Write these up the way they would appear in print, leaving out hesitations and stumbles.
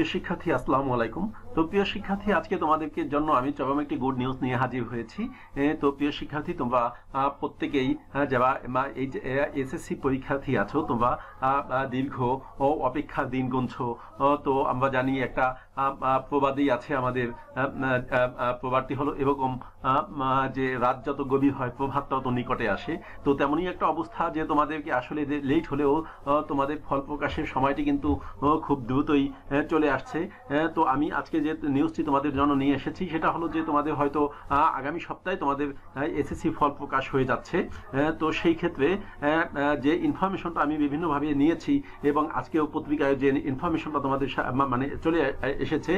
প্রিয় শিক্ষার্থী আসসালামু আলাইকুম। তো প্রিয় শিক্ষার্থী, আজকে তোমাদেরকে জন্য আমি চরম একটি গুড নিউজ নিয়ে হাজির হয়েছি। তো প্রিয় শিক্ষার্থী, তোমরা প্রত্যেকেই যারা এই এসএসসি পরীক্ষার্থী আছো, তোমরা দীর্ঘ অপেক্ষার দিন গুনছো। তো আমরা জানি একটা প্রবাদই আছে আমাদের, প্রবাদটি হলো এরকম যে রাত যত গভীর হয় প্রভাত তত নিকটে আসে। তো তেমনই একটা অবস্থা যে তোমাদেরকে আসলে লেট হলেও তোমাদের ফল প্রকাশের সময়টি কিন্তু খুব দ্রুতই চলে আসছে। তো আমি আজকে যে নিউজটি তোমাদের জন্য নিয়ে এসেছি সেটা হলো যে তোমাদের হয়তো আগামী সপ্তাহে তোমাদের এসএসসি ফল প্রকাশ হয়ে যাচ্ছে। তো সেই ক্ষেত্রে যে ইনফরমেশনটা আমি বিভিন্নভাবে নিয়েছি এবং আজকেও পত্রিকায় যে ইনফরমেশনটা তোমাদের মানে চলে এসেছে,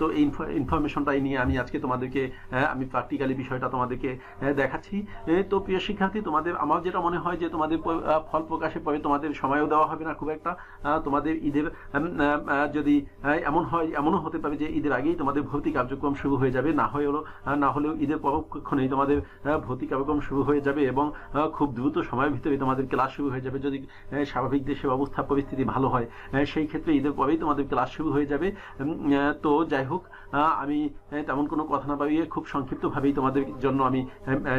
তো এই ইনফরমেশনটাই নিয়ে আমি আজকে তোমাদেরকে আমি প্র্যাকটিক্যালি বিষয়টা তোমাদেরকে দেখাচ্ছি। তো প্রিয় শিক্ষার্থী, তোমাদের আমার যেটা মনে হয় যে তোমাদের ফল প্রকাশের পরে তোমাদের সময়ও দেওয়া হবে না খুব একটা। তোমাদের ঈদের যদি এমন হয়, এমনও হতে পারে যে ঈদের আগেই তোমাদের ভর্তি কার্যক্রম শুরু হয়ে যাবে, না হলেও ঈদের পরক্ষণেই তোমাদের ভর্তি কার্যক্রম শুরু হয়ে যাবে এবং খুব দ্রুত সময়ের ভিতরে তোমাদের ক্লাস শুরু হয়ে যাবে। যদি স্বাভাবিক দেশের অবস্থা পরিস্থিতি ভালো হয় সেই ক্ষেত্রে ঈদের পরেই তোমাদের ক্লাস শুরু হয়ে যাবে। তো যাই হোক, আমি তেমন কোনো কথা না ভাবিয়ে খুব সংক্ষিপ্তভাবেই তোমাদের জন্য আমি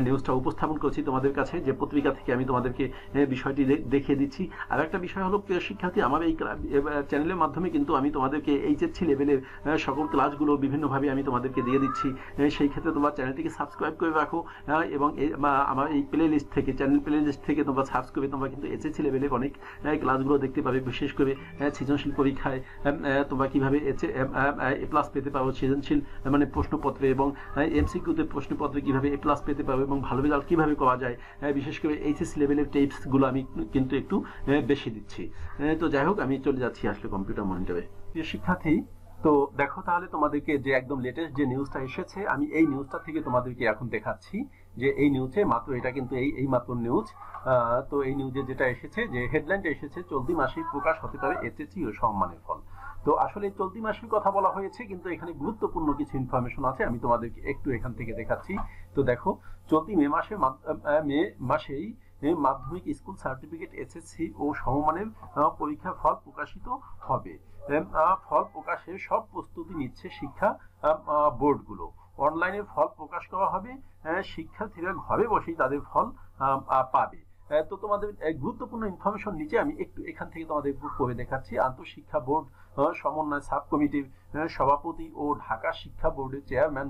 নিউজটা উপস্থাপন করছি তোমাদের কাছে, যে পত্রিকা থেকে আমি তোমাদেরকে বিষয়টি দেখিয়ে দিচ্ছি। আর একটা বিষয় হলো প্রিয় শিক্ষার্থী, আমার এই চ্যানেলের মাধ্যমে কিন্তু আমি তোমাদেরকে এইচএসসি লেভেলের সকল ক্লাসগুলো বিভিন্নভাবে আমি তোমাদেরকে দিয়ে দিচ্ছি। সেই ক্ষেত্রে তোমরা চ্যানেলটিকে সাবস্ক্রাইব করে রাখো এবং আমার এই প্লেলিস্ট থেকে, চ্যানেল প্লেলিস্ট থেকে তোমরা সাবস্ক্রাইব করে তোমরা কিন্তু এইচএসসি লেভেলের অনেক ক্লাসগুলো দেখতে পাবে। বিশেষ করে সৃজনশীল পরীক্ষায় তোমরা কীভাবে A+ পেতে পারো, সৃজনশীল মানে প্রশ্নপত্রে এবং এমসিকিউতে প্রশ্নপত্রে কীভাবে A+ পেতে পারো এবং ভালো রেজাল্ট কীভাবে করা যায়, বিশেষ করে এইচএসসি লেভেলের টিপসগুলো আমি কিন্তু একটু বেশি দিচ্ছি। তো যাই হোক, আমি চলে যাচ্ছি আসলে কম্পিউটার মনিটরে। প্রিয় শিক্ষার্থী, তো দেখো তাহলে তোমাদেরকে যে একদম লেটেস্ট যে নিউজটা এসেছে, আমি এই নিউজটা থেকে তোমাদেরকে এখন দেখাচ্ছি। যে এই নিউজে মাত্র, এটা কিন্তু এই মাত্র নিউজ। তো এই নিউজে যেটা এসেছে, যে হেডলাইনটা এসেছে, চলতি মাসেই প্রকাশ হতে পারে এসএসসি ও সম্মানের ফল। তো আসলে চলতি মাসের কথা বলা হয়েছে, কিন্তু এখানে গুরুত্বপূর্ণ কিছু ইনফরমেশন আছে, আমি তোমাদেরকে একটু এখান থেকে দেখাচ্ছি। তো দেখো, চলতি মে মাসেই মাধ্যমিক স্কুল সার্টিফিকেট এসএসসি ও সমমানের পরীক্ষার ফল প্রকাশিত হবে। ফল প্রকাশের সব প্রস্তুতি নিচ্ছে শিক্ষা বোর্ডগুলো। অনলাইনে ফল প্রকাশ করা হবে, শিক্ষার্থীরা ঘরে বসেই তাদের ফল পাবে। তো তোমাদের গুরুত্বপূর্ণ ইনফরমেশন নিচে আমি একটু এখান থেকে তোমাদের পড়ে দেখাচ্ছি। আন্তঃশিক্ষা বোর্ড সমন্বয় সাব কমিটির সভাপতি ও ঢাকা শিক্ষা বোর্ডের চেয়ারম্যান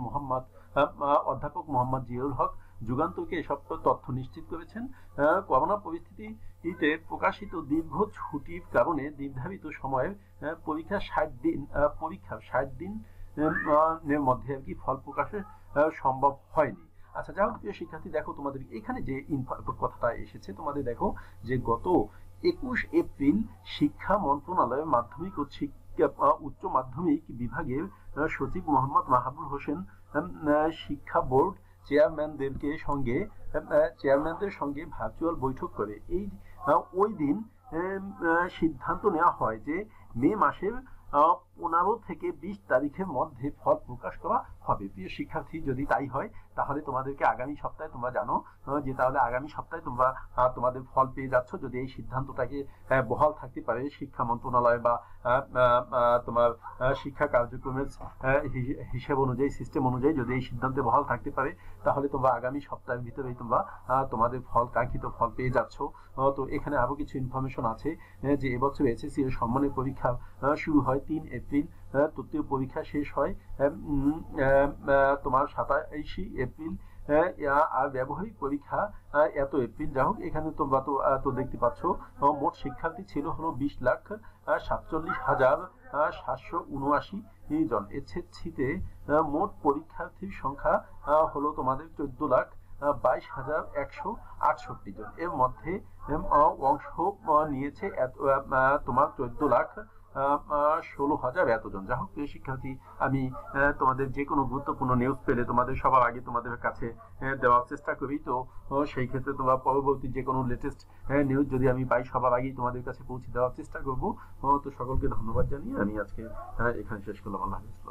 অধ্যাপক মোহাম্মদ জিয়াউল হক যুগান্তকে এসব তথ্য নিশ্চিত করেছেন। করোনা পরিস্থিতিতে প্রকাশিত দীর্ঘ ছুটির কারণে নির্ধারিত সময়ের পরীক্ষার ৬০ দিনের মধ্যে আর কি ফল প্রকাশের সম্ভব হয়নি। আচ্ছা, যাই হোক প্রিয় শিক্ষার্থী, দেখো তোমাদের এখানে যে কথাটা এসেছে, তোমাদের দেখো যে গত ২১ এপ্রিল শিক্ষা মন্ত্রণালয়ের মাধ্যমিক ও উচ্চ মাধ্যমিক বিভাগের সচিব মোহাম্মদ মাহাবুল হোসেন শিক্ষা বোর্ড চেয়ারম্যানদের সঙ্গে ভার্চুয়াল বৈঠক করে। ওই দিন সিদ্ধান্ত নেওয়া হয় যে মে মাসের ১৫ থেকে ২০ তারিখের মধ্যে ফল প্রকাশ করা হবে। প্রিয় শিক্ষার্থী, যদি তাই হয় তাহলে তোমাদেরকে আগামী সপ্তাহে, তোমরা জানো যে তাহলে আগামী সপ্তাহে তোমরা তোমাদের ফল পেয়ে যাচ্ছ, যদি এই সিদ্ধান্তটাকে বহাল থাকতে পারে শিক্ষা মন্ত্রণালয় বা তোমার শিক্ষা কার্যক্রমের হিসেব অনুযায়ী, সিস্টেম অনুযায়ী যদি এই সিদ্ধান্তে বহাল থাকতে পারে, তাহলে তোমরা আগামী সপ্তাহের ভিতরেই তোমরা তোমাদের ফল, কাঙ্ক্ষিত ফল পেয়ে যাচ্ছ। তো এখানে আরও কিছু ইনফরমেশন আছে যে এবছর এসএসসি এর সম্মানের পরীক্ষা শুরু হয় ৩ এপ্রিল, তৃতীয় পরীক্ষা শেষ হয় তোমার ২৭ এপ্রিল, আর ব্যবহারিক পরীক্ষা এত এপ্রিল। যা হোক, এখানে তোমরা তো দেখতে পাচ্ছ মোট শিক্ষার্থী ছিল হলো ২০,৪৭,৭৭৯ জন। এসএসসিতে মোট পরীক্ষার্থীর সংখ্যা হলো তোমাদের ১৪,২২,১৬৮ জন। এর মধ্যে অংশ নিয়েছে তোমার ১৪,১৬,০০০ এতজন। যা হোক প্রিয় শিক্ষার্থী, আমি তোমাদের যে কোনো গুরুত্বপূর্ণ নিউজ পেলে তোমাদের সবার আগে তোমাদের কাছে দেওয়ার চেষ্টা করি। তো সেই ক্ষেত্রে তোমরা পরবর্তী যে কোনো লেটেস্ট নিউজ যদি আমি পাই, সবার আগেই তোমাদের কাছে পৌঁছে দেওয়ার চেষ্টা করব। তো সকলকে ধন্যবাদ জানিয়ে আমি আজকে এখানে শেষ করলাম। আল্লাহ হাফেজ।